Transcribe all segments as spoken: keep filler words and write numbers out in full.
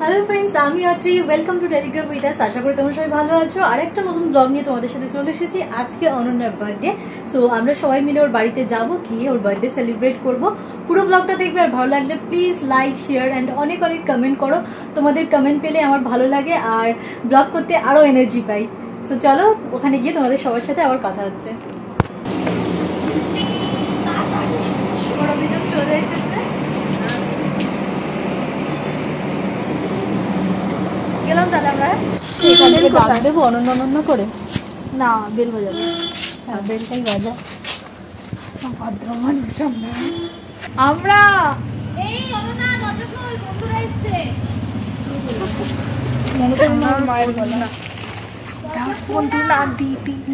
Hello friends आमी Atri welcome to Telegram with us. आशा करी तुम्हारा सबाई भालो आछो। आरेकटा नतुन ब्लग निये तोमादेर साथे चले एसेछि। आजके अनन्यार बार्थडे, सो आमरा सबाई मिले ओर बाड़ीते जाबो, गিয়ে ओर बार्थडे सेलिब्रेट करबो। पुरो ब्लगटा देखबे और भालो लागले प्लिज लाइक शेयर एंड अनेक अनेक कमेंट करो। तोमादेर कमेंट पेले आमार भालो लागे और ब्लग करते आरो एनार्जी पाई। सो चलो ओखाने গিয়ে তোমাদের সবার সাথে আবার কথা হচ্ছে।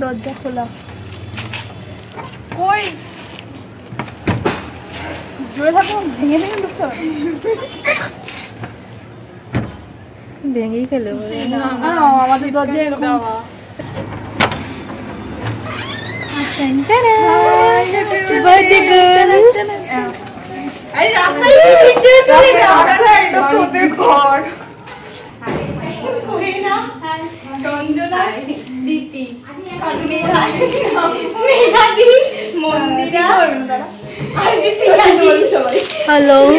दरजा खोला ভেঙেই ফেলে বলে না আমাদের দরজা এরকম আছেন তারা বার্থডে গার্ল। আরে রাস্তায় কি নিচে চলে যাও, এটা তোদের ঘর। হাই কই না চঞ্জনা দিতি কাটুনি ভাই মেঘাদি মন্দিরা করুন তারা আর যদি বলুন সবাই হ্যালো এই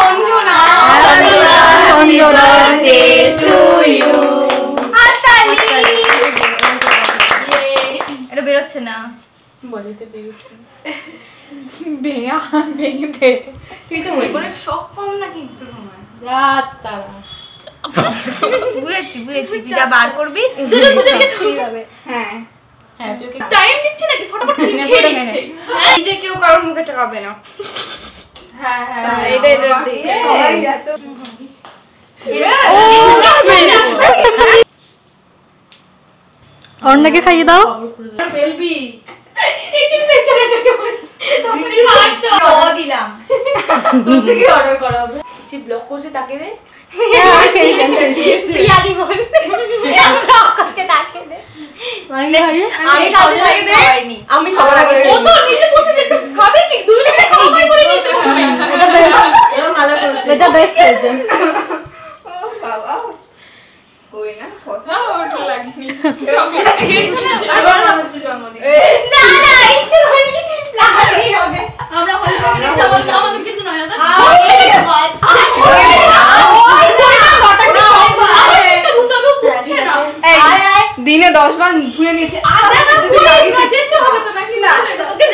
Happy birthday to you. Atali. এটা বেরোচ্ছে না। বলিতে বেরোচ্ছে। বেয়া বেগে দে। তুই তো ওই কোন শক কম না কিন্তু তোমার। যা তারা। বুয়েছি বুয়েছি যা বার করবি। দুটো দুটো কে ঠিক হবে। হ্যাঁ। হ্যাঁ তুই কি টাইম দিচ্ছিস নাকি ফটোফট নিয়ে দিচ্ছিস? এইটা কেউ কারোর মুখে টাকাবে না। হ্যাঁ হ্যাঁ এইটা এইটা সবাই এত और लगे खाइए दाओ बेल भी इतनी बेचारे लगे पड़े तो मेरी हार्ट चो दो दिलाम दूध की ऑर्डर करो जी ब्लॉक कर से ताके दे प्रिया दी बोल ब्लॉक कर से ताके दे मांगे खाइए आगे खाओ ताके दे आमी सब लगे वो तो नीचे बसे से खाबे की दूध में खाबे पूरी नीचे खाबे ओ माला कर बेटा बेस्ट है कोई ना फोटो और लगनी अगर हमारे जन्मदिन ना ना इतनी लगनी होगे हमरा हॉल सबल हमारे कितना है सर ओटा धुतो में पूछे ना दिन में दस बार धुए नीचे आ रहा है ना जेते होगे तो नहीं ना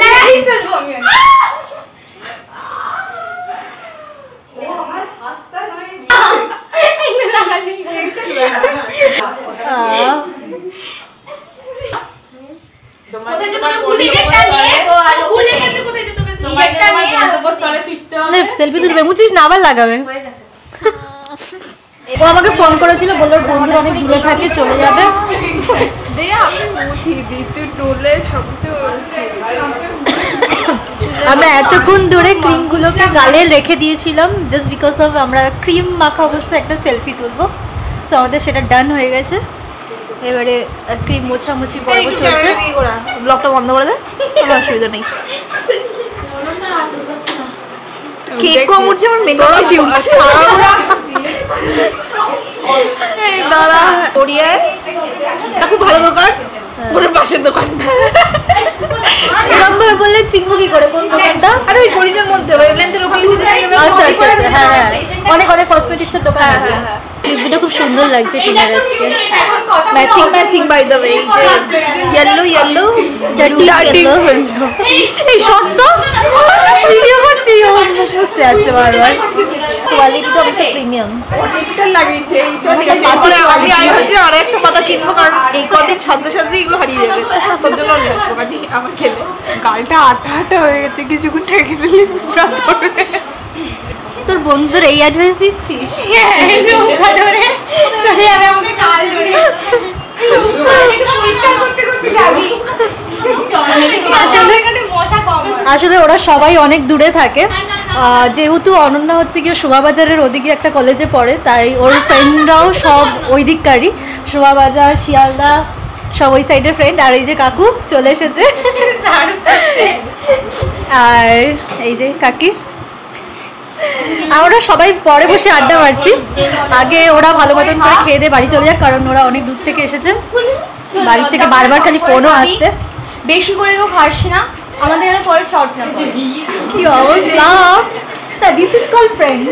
नहीं फिर वो मैं ओ हमारा हाथ तो नहीं गाले रेखे दिएছিলাম जस्ट बिकज অফ আমরা ক্রিম মাখা অবস্থায় একটা সেলফি তুলবো। সো আমাদের সেটা ডান হয়ে গেছে। এবারে ক্রিম মোছামুছি পর্ব চলছে। ব্লগটা বন্ধ করে দে, কোনো অসুবিধা নেই। কেক কম উঠছে, আমার মেকআপ বেশি উঠছে। এই দাঁড়া ওড়িয়ে এটা খুব ভালো দোকান, ওর পাশের দোকানটা এরকমভাবে বললে চিনবো কি করে কোন দোকানটা? আরে ওই গলিটার মধ্যে ওয়েবল্যান্ডের ওখানে কিছু জায়গা। আচ্ছা আচ্ছা হ্যাঁ হ্যাঁ অনেক অনেক কসমেটিক্সের দোকান আছে। ভিডিওটা খুব সুন্দর লাগছে তোমার আজকে। Matching matching by the way যে ইয়েলো ইয়েলো ডার্টি ইয়েলো এই শর্ট তো ভিডিও করছি ও বুঝতে আসছে বারবার। কোয়ালিটিটা অনেক প্রিমিয়াম এটা লাগিয়েছে। এইটা ঠিক আছে পরে আমি আই হচ্ছে আর একটা কথা কিনবো, কারণ এই কদিন সাজতে সাজতে এগুলো হারিয়ে যাবে। তোর জন্য নিয়ে আসবো কাটি আমার খেলে গালটা আটা আটা হয়ে গেছে কিছুক্ষণ থেকে। তোর বন্ধুর এই অ্যাডভাইস দিচ্ছিস? হ্যাঁ, লোকা ধরে চলে যাবে আমাদের কাল ধরে। আসলে ওরা সবাই অনেক দূরে থাকে, যেহেতু অনন্যা হচ্ছে গিয়ে শোভাবাজারের ওদিকে একটা কলেজে পড়ে, তাই ওর ফ্রেন্ডরাও সব ওই দিককারই, শোভাবাজার শিয়ালদা সব ওই সাইডের ফ্রেন্ড। আর এই যে কাকু চলে এসেছে, আর এই যে কাকি, আমরা সবাই পরে বসে আড্ডা মারছি। আগে ওরা ভালো মতন করে খেয়ে দিয়ে বাড়ি চলে যাক, কারণ ওরা অনেক দূর থেকে এসেছে, বাড়ি থেকে বারবার খালি ফোনও আসছে। বেশি করে কেউ খাস না, আমাদের পরে শর্ট না করে কি অবস্থা। তা দিস ইজ কল ফ্রেন্ড।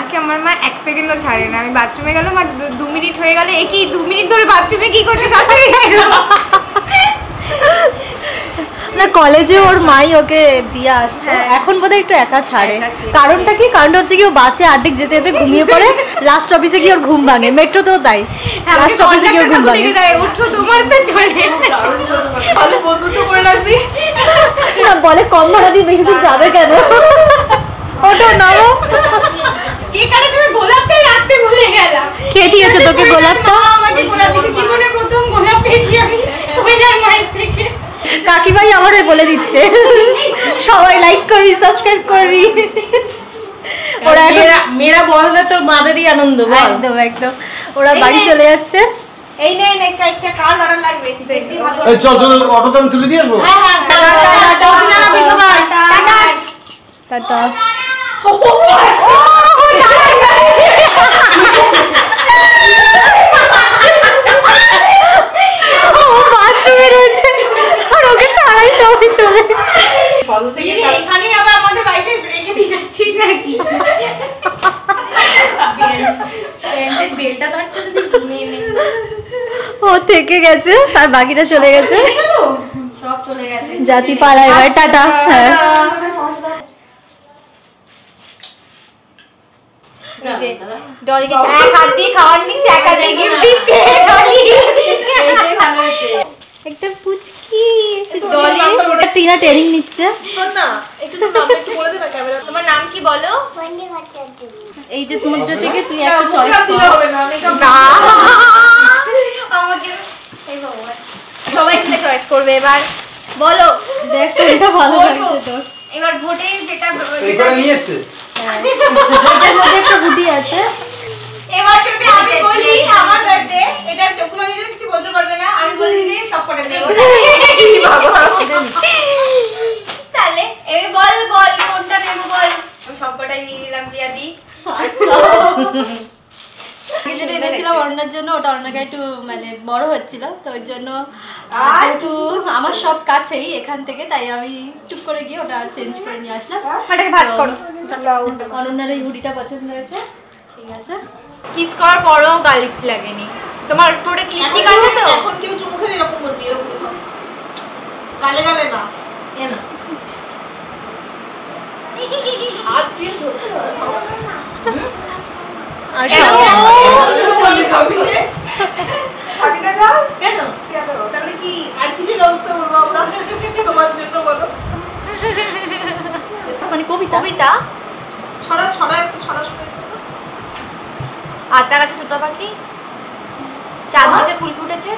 আজকে আমার মা এক সেকেন্ডও ছাড়ে না, আমি বাথরুমে গেলাম আর দু মিনিট হয়ে গেলে একই দু মিনিট ধরে বাথরুমে কি করতে থাকি। না, কলেজে ওর মাই ওকে দিয়ে আসতো, এখন বোধহয় একটু একা ছাড়ে। কারণটা কি? কারণটা হচ্ছে কি, ও বাসে আর্ধেক যেতে যেতে ঘুমিয়ে পড়ে, লাস্ট অফিসে গিয়ে ওর ঘুম ভাঙে। মেট্রোতেও তাই, লাস্ট অফিসে গিয়ে ওর ঘুম ভাঙে। না বলে কম ভাড়া দিয়ে বেশি দূর যাবে কেন, ওটা নাও। খেয়ে দিয়েছে তোকে গোলাপটা? কাকি ভাই আমারে বলে দিচ্ছে সবাই লাইক করবি, সাবস্ক্রাইব করবি। ওরা মেয়েরা বড় হলে তো মাদেরই আনন্দ, একদম একদম। ওরা বাড়ি চলে যাচ্ছে। এই নে নে কাই কে কার লড়া লাগবে কি দেখবি ভালো। এই চল চল অটো দাম তুলে দিয়ে আসবো। হ্যাঁ হ্যাঁ, টাটা টাটা টাটা। ও বাথরুমে রয়েছে। জাতি পালা এবার, টাটা। একটা পুচকি সে ডলি টিনা ট্রেনিং নিচ্ছে। শোন না একটু তুমি আমাকে বলে দে না ক্যামেরা, তোমার নাম কি বলো? বন্ডি ভট্টাচার্য। এই যে মুদ্রা থেকে তুই একটা চয়েস দিলে হবে না, আমি না আমাকে এই বাবা সবাই একটা চয়েস করবে। এবার বলো দেখ কোনটা ভালো লাগছে তোর। এবার ভোটে যেটা এটা নিয়ে আসছে, এটার মধ্যে একটা বুদ্ধি আছে। এবার যদি আমি বলি আমার বার্থডে, এটা চকুমা যদি কিছু বলতে পারবে না, আমি বলে দিই সব পড়ে দেব। তাহলে এই বল বল কোনটা নেব বল। আমি সবটাই নিয়ে নিলাম প্রিয়াদি। আচ্ছা, যেটা এনেছিলাম অরণ্যের জন্য, ওটা অরণ্যকে একটু মানে বড় হচ্ছিল তো ওর জন্য, যেহেতু আমার সব কাছেই এখান থেকে, তাই আমি টুক করে গিয়ে ওটা চেঞ্জ করে নিয়ে আসলাম। ওটাকে ভাজ করো। অরণ্যের এই হুডিটা পছন্দ হয়েছে, ঠিক আছে। কিস করার পরেও গালিপস লাগেনি তোমার উপরে? কি ঠিক আছে তো? এখন কেউ চুমু খেলে এরকম বলবি, এরকম কথা গালে গালে না, এ না হাত দিয়ে ধরতে হবে না। আর কেউ বলবি খাবি খাবি না যাও কেন কি করো? তাহলে কি আর কিছু ব্যবস্থা করবো আমরা তোমার জন্য? বলো মানে কবিতা কবিতা ছড়া ছড়া একটু ছড়া শুনে। আতা গাছে দুটো পাখি, চাঁদ গাছে ফুল ফুটেছে।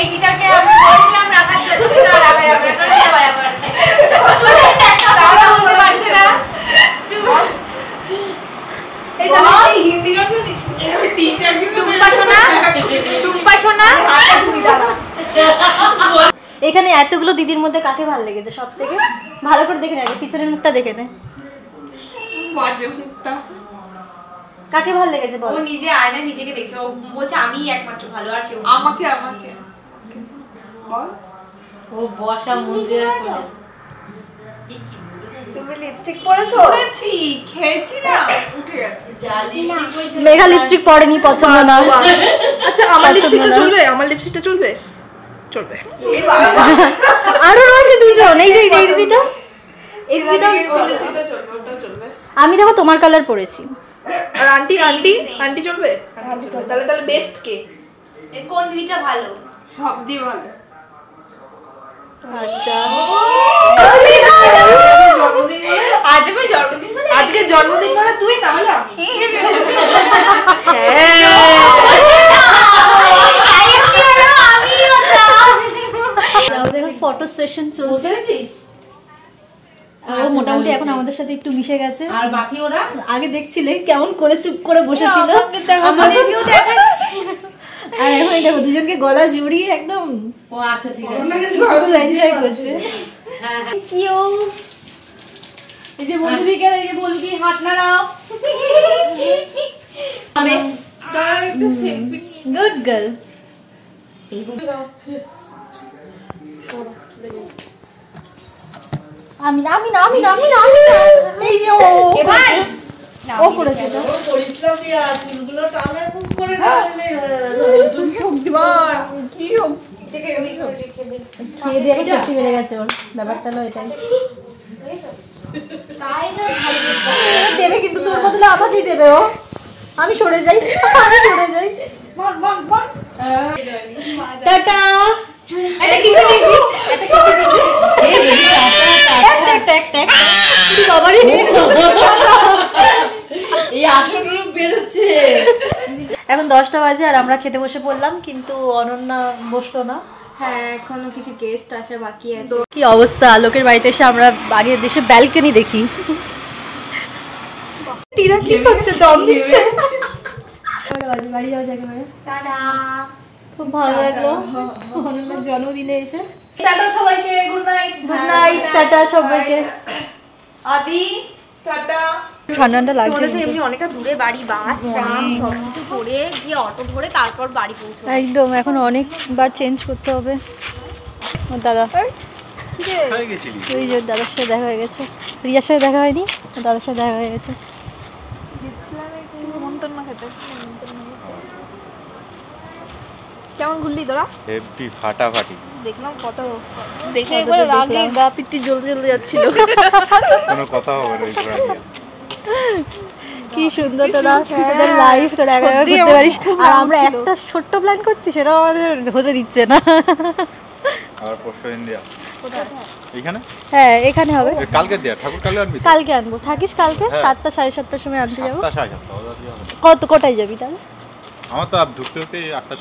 এখানে এতগুলো দিদির মধ্যে কাকে ভালো লেগেছে সব থেকে? ভালো করে দেখে নেয়, পিছনের মুখটা দেখে নেয়, কাকে ভালো লেগেছে বল। ও নিজে আয়না নিজেকে দেখছে, ও বলছে আমি একমাত্র ভালো, আর কেউ আমাকে আমাকে বল। ও বসা মুজেরা করে এই কি বলে? তুমি লিপস্টিক পরেছো? পরেছি, খেয়েছি না, উঠে গেছে। মেগা লিপস্টিক পরেনি, পছন্দ না। আচ্ছা আমার লিপস্টিকটা চলবে? আমার লিপস্টিকটা চলবে? চলবে। আরো রয়েছে দুজন, এই যে এই দিদিটা, এই দিদিটা চলবে, ওটা চলবে। আমি দেখো তোমার কালার পরেছি। আর আন্টি আন্টি আন্টি চলবে? আন্টি চল। তাহলে তাহলে বেস্ট কে? এর কোন দিদিটা ভালো? সব দিদি ভালো। আচ্ছা আজ আমার জন্মদিন মানে আজকে জন্মদিন মানে তুই না হলো ফটো সেশন চলছে আর মোটামুটি এখন আমাদের সাথে একটু মিশে গেছে আর বাকি ওরা আগে দেখছিলে কেমন করে চুপ করে বসেছিল আমাদের কেউ দেখাচ্ছে আর এখন এটা দুজনকে গলা জড়িয়ে একদম ও আচ্ছা ঠিক আছে ওনাকে খুব এনজয় করছে হ্যাঁ কিউ এই যে বন্ধুদিকে এই যে বলবি হাত নাড়াও আমি তার একটা সেলফি গুড গার্ল এই গুলো আমি না আমি না আমি না আমি না এই যে ও ভাই ও করেছে তো পরিশ্রমী আর ফুলগুলো টানার খুব করে টানে তুমি শক্তিমান কি শক্তিকে আমি শক্তি খেলে খেয়ে দিয়ে শক্তি বেড়ে গেছে ওর ব্যাপারটা হলো এটাই তাই না ভালো দেবে কিন্তু তোর বদলে আমাকেই দেবে ও আমি সরে যাই আমি সরে যাই বল বল বল টাটা এটা কি দেখি এটা কি দেখি এই টাটা টাটা টাটা কি বাবারে এই আসল রূপ বের হচ্ছে এখন দশটা বাজে আর আমরা খেতে বসে পড়লাম কিন্তু অনন্যা বসলো না হ্যাঁ এখনো কিছু গেস্ট আসা বাকি আছে কি অবস্থা লোকের বাড়িতে এসে আমরা বাড়ির দেশে ব্যালকনি দেখি টিরা কি করছে দম দিচ্ছে বাড়ি বাড়ি যাও যাকে মানে টাটা খুব ভালো লাগলো অনন্যার জন্মদিনে এসে টাটা সবাইকে গুড নাইট গুড নাইট টাটা সবাইকে আদি টাটা ঠান্ডা লাগছে মনে হচ্ছে এমনি অনেকটা দূরে বাড়ি বাস ট্রাম সবকিছু করে গিয়ে অটো ধরে তারপর বাড়ি পৌঁছাবো একদম এখন অনেকবার চেঞ্জ করতে হবে আমার দাদা হয়ে গেছিলি ওই যে দাদার সাথে দেখা হয়ে গেছে রিয়ার সাথে দেখা হয়নি দাদার সাথে দেখা হয়ে গেছে কেমন ঘুরলি তোরা হেভি ফাটাফাটি দেখলাম কত দেখে একবার রাগে গা পিত্তি জ্বলতে জ্বলতে যাচ্ছিল কোনো কথা হবে না এই পুরো কি সুন্দর তোরা তোদের লাইফ তোরা একা করতে পারিস আর আমরা একটা ছোট্ট প্ল্যান করছি সেটা আমাদের হতে দিচ্ছে না আর পরশু ইন্ডিয়া কোথায় এখানে হ্যাঁ এখানে হবে কালকে দিয়া ঠাকুর কালকে আনবি কালকে আনবো থাকিস কালকে সাতটা সাড়ে সাতটার সময় আনতে যাব কত কোটায় যাবি তাহলে আমার তো আপ ঢুকতেতে আটটা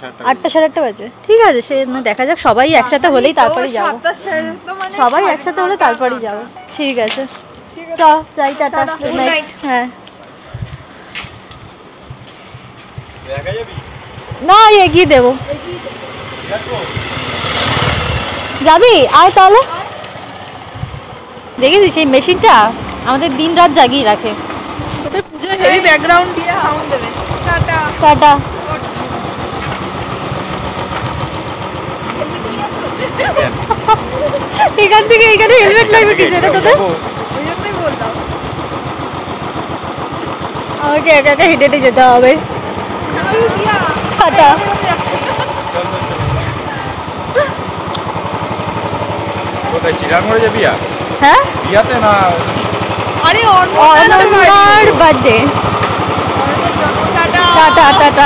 সাড়ে আটটা বাজে ঠিক আছে সে দেখা যাক সবাই একসাথে হলেই তারপরে যাব সাতটা সাড়ে আটটা মানে সবাই একসাথে হলে তারপরে যাব ঠিক আছে তো যাই টাটা গুড নাইট হ্যাঁ দেখা যাবি না এগিয়ে দেব এগিয়ে দেব যাবি আয় তাহলে দেখেছিস এই মেশিনটা আমাদের দিন রাত জাগিয়ে রাখে তোদের পুজো হেভি ব্যাকগ্রাউন্ড দিয়ে সাউন্ড দেবে টাটা টাটা এখান থেকে এখানে হেলমেট লাগবে কি সেটা তোদের ওইটাই বললাম ওকে একা একা হেঁটে হেঁটে যেতে হবে টাটা কোথায় চিড়াঙ্গড়ে যাবি আর হ্যাঁ বিয়াতে না আরে অনন্যার বার্থডে টাটা টাটা টাটা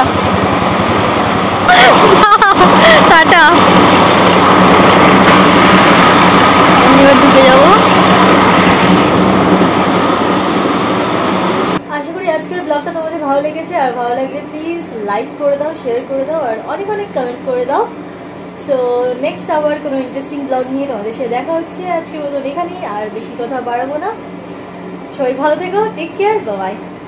এবার ঢুকে যাবো আশা করি আজকের ব্লগটা তোমাদের ভালো লেগেছে আর ভালো লাগলে প্লিজ লাইক করে দাও শেয়ার করে দাও আর অনেক অনেক কমেন্ট করে দাও সো নেক্সট আবার কোনো ইন্টারেস্টিং ব্লগ নিয়ে তোমাদের সাথে দেখা হচ্ছে আজকের মতন এখানেই আর বেশি কথা বাড়াবো না সবাই ভালো থেকো টেক কেয়ার বাই